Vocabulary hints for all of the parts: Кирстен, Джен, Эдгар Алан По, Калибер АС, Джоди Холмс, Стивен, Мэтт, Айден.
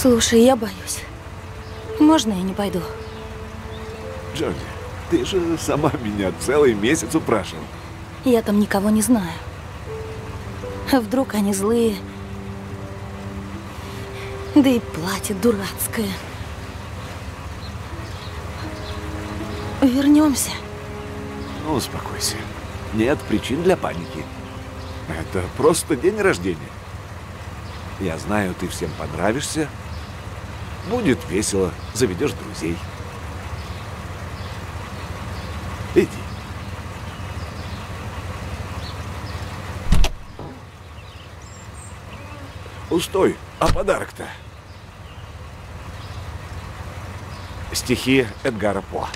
Слушай, я боюсь. Можно я не пойду? Джоди, ты же сама меня целый месяц упрашивала. Я там никого не знаю. А вдруг они злые? Да и платье дурацкое. Вернемся. Ну, успокойся. Нет причин для паники. Это просто день рождения. Я знаю, ты всем понравишься. Будет весело, заведешь друзей. Иди. Устой, а подарок-то? Стихи Эдгара По.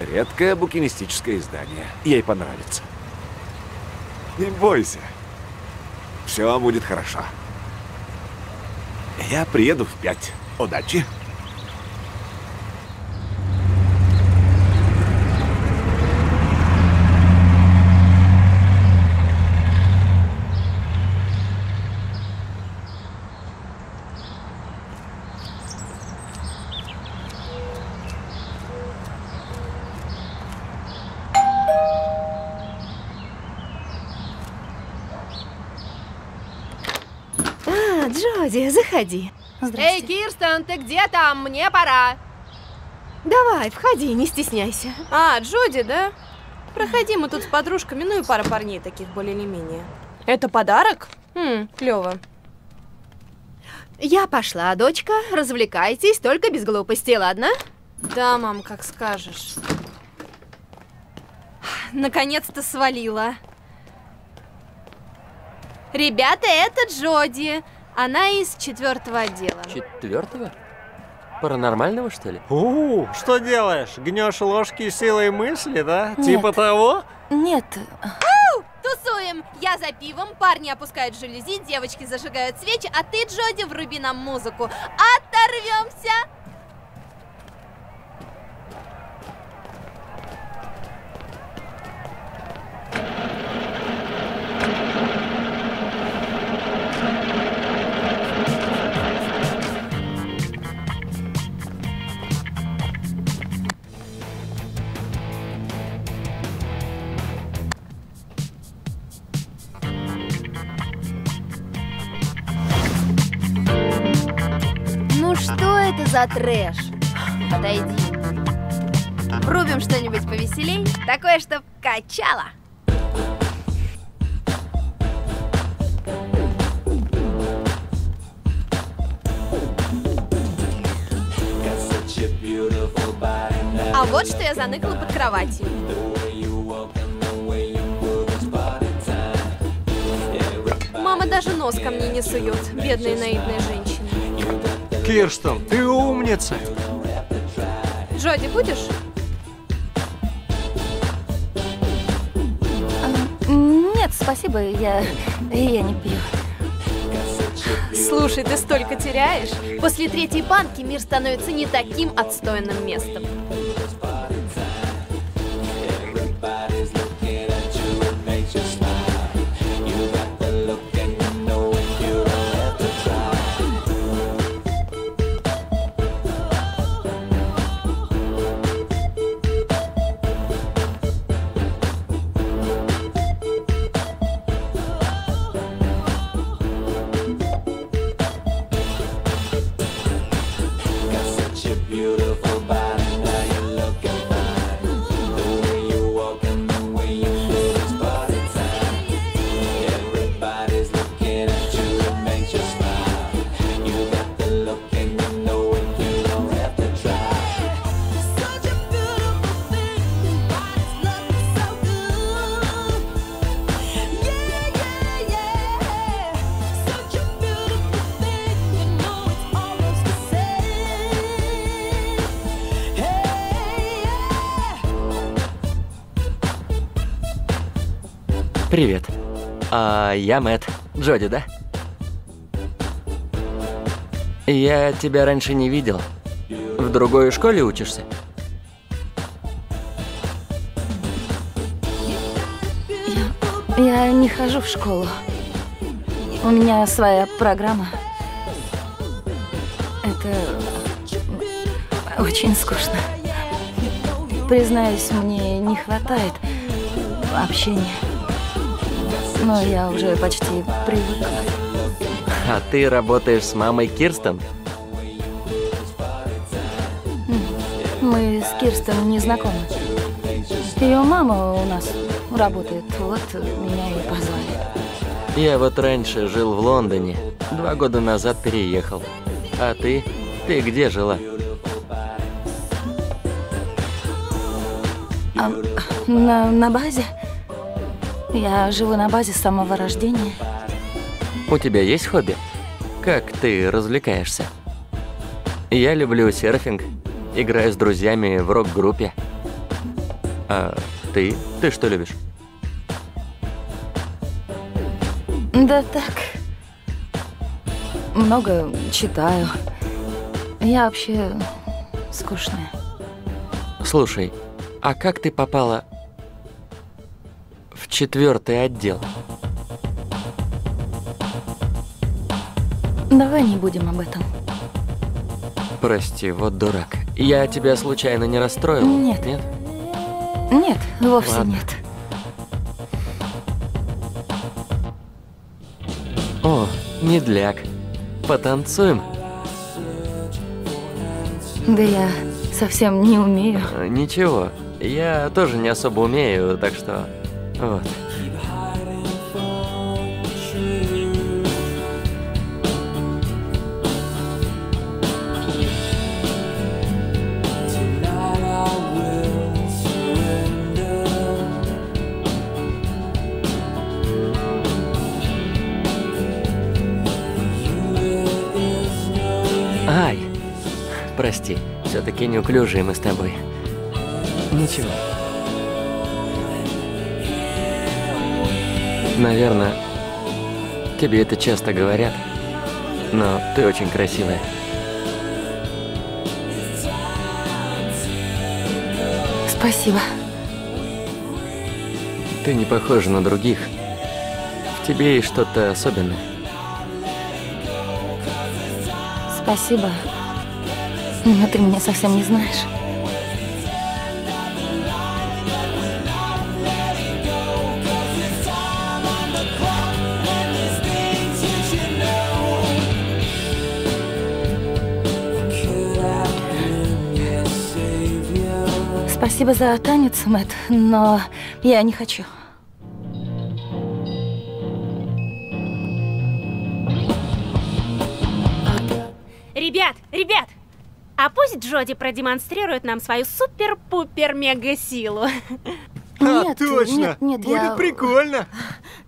Редкое букинистическое издание. Ей понравится. Не бойся. Все будет хорошо. Я приеду в 5. Удачи. Заходи. Эй, Кирстен, ты где там? Мне пора. Давай, входи, не стесняйся. А, Джоди, да? Проходи, мы тут с подружками, ну и пара парней таких более или менее. Это подарок? Клево. Я пошла, дочка, развлекайтесь, только без глупостей, ладно? Да, мам, как скажешь. Наконец-то свалила. Ребята, это Джоди. Она из 4-го отдела. 4-го? Паранормального, что ли? Что делаешь? Гнешь ложки силой мысли, да? Нет. Типа того? Нет. Тусуем! Я за пивом, парни опускают жалюзи, девочки зажигают свечи, а ты, Джоди, вруби нам музыку. Оторвемся! За трэш. Отойди. Рубим что-нибудь повеселей, такое, чтоб качало. А вот что я заныкала под кроватью. Мама даже нос ко мне не сует, бедные наивные женщины. Кирстен, ты умница! Джоди, будешь? Нет, спасибо, я не пью. Слушай, ты столько теряешь. После 3-й банки мир становится не таким отстойным местом. Привет. Я Мэтт. Джоди, да? Я тебя раньше не видел. В другой школе учишься? Я не хожу в школу. У меня своя программа. Это очень скучно. Признаюсь, мне не хватает общения. Но я уже почти привыкла. А ты работаешь с мамой Кирстен? Мы с Кирстен не знакомы. Ее мама у нас работает, вот меня и позвали. Я вот раньше жил в Лондоне, 2 года назад переехал. А ты? Ты где жила? На базе. Я живу на базе с самого рождения. У тебя есть хобби? Как ты развлекаешься? Я люблю серфинг, играю с друзьями в рок-группе. А ты? Ты что любишь? Да так. Много читаю. Я вообще скучная. Слушай, а как ты попала в 4-й отдел? Давай не будем об этом. Прости, вот дурак. Я тебя случайно не расстроил? Нет. Нет? Нет, вовсе ладно. Нет. О, медляк. Потанцуем? Да я совсем не умею. Ничего, я тоже не особо умею, так что... Вот. Ай, прости, все-таки неуклюжие мы с тобой. Ничего. Наверное, тебе это часто говорят, но ты очень красивая. Спасибо. Ты не похожа на других. В тебе есть что-то особенное. Спасибо, но ты меня совсем не знаешь. Спасибо за танец, Мэтт, но я не хочу. Ребят, а пусть Джоди продемонстрирует нам свою супер-пупер-мега-силу. А, точно! Нет, будет я... прикольно!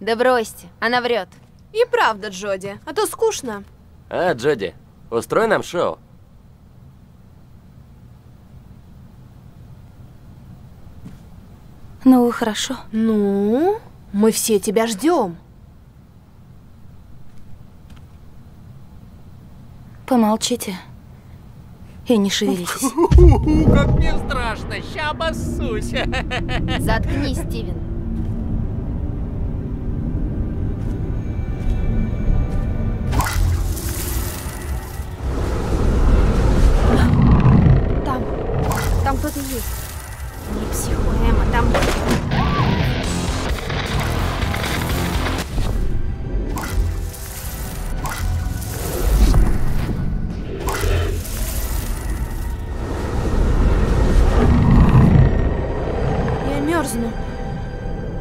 Да бросьте, она врет. И правда, Джоди, а то скучно. А, Джоди, устрой нам шоу. Ну, хорошо. Ну, мы все тебя ждем. Помолчите и не шевелитесь. Как мне страшно, ща обоссусь. Заткнись, Стивен. Там кто-то есть. Не психуй, Эмма, там...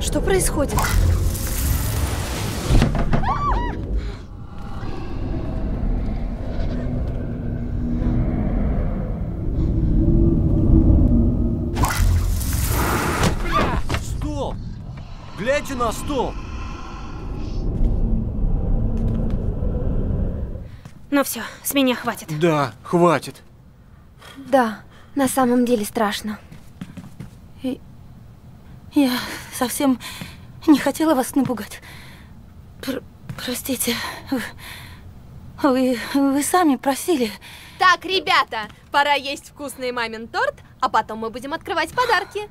Что происходит? Стол! Гляньте на стол! Ну все, с меня хватит. Да, хватит. Да, на самом деле страшно. Я совсем не хотела вас напугать. Простите, вы сами просили. Так, ребята, пора есть вкусный мамин торт, а потом мы будем открывать подарки.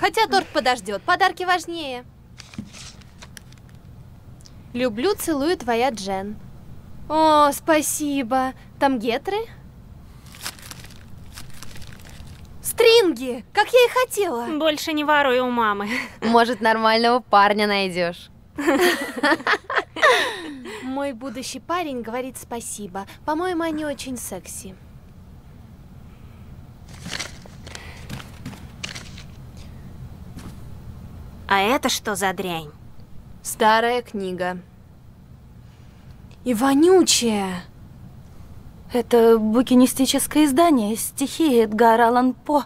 Хотя торт подождет, подарки важнее. Люблю, целую, твоя Джен. О, спасибо. Там гетры? Стринги! Как я и хотела. Больше не воруй у мамы. Может, нормального парня найдешь. Мой будущий парень говорит спасибо. По-моему, они очень секси. А это что за дрянь? Старая книга. И вонючая. Это букинистическое издание, стихи Эдгара Алан По.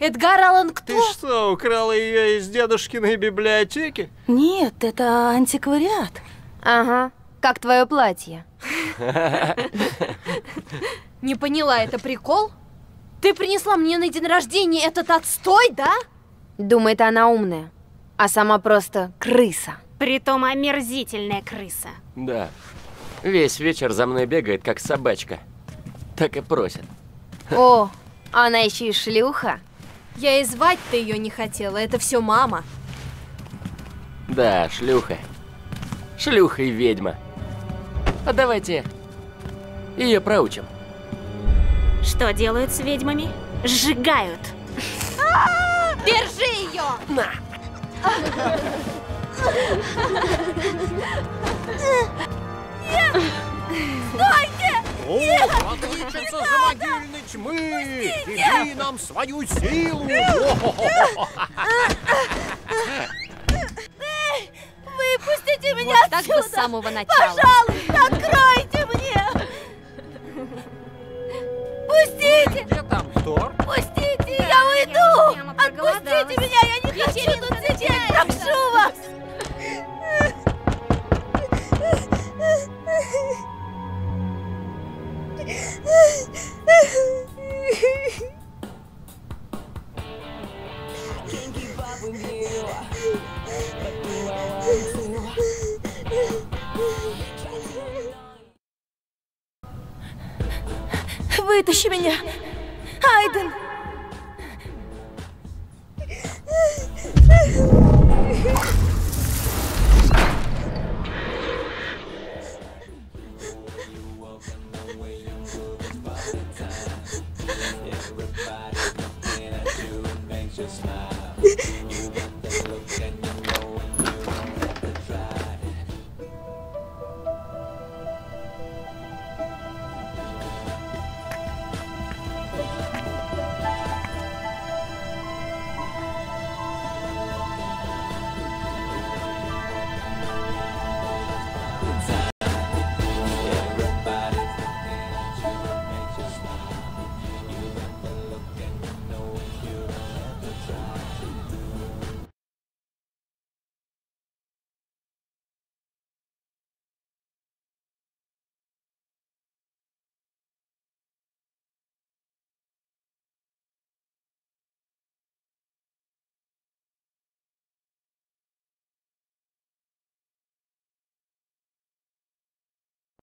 Эдгар Алан кто? Ты что, украла ее из дедушкиной библиотеки? Нет, это антиквариат. Ага, как твое платье. Не поняла, это прикол? Ты принесла мне на день рождения этот отстой, да? Думает, она умная, а сама просто крыса. Притом омерзительная крыса. Да. Весь вечер за мной бегает, как собачка. Так и просит. О, она еще и шлюха. Я и звать-то ее не хотела, это все мама. Да, шлюха. Шлюха и ведьма. А давайте ее проучим. Что делают с ведьмами? Сжигают. Держи ее! На! Нет! Стойте! Нет! О, отличница замогильной тьмы! Иди нам свою силу! Выпустите меня вот отсюда! Так бы с самого начала. Пожалуйста, откройте мне! Пустите! Где там торт? Пустите! Я уйду! Отпустите меня! Я не хочу тут сидеть! Прошу вас! Вытащи меня! Айден!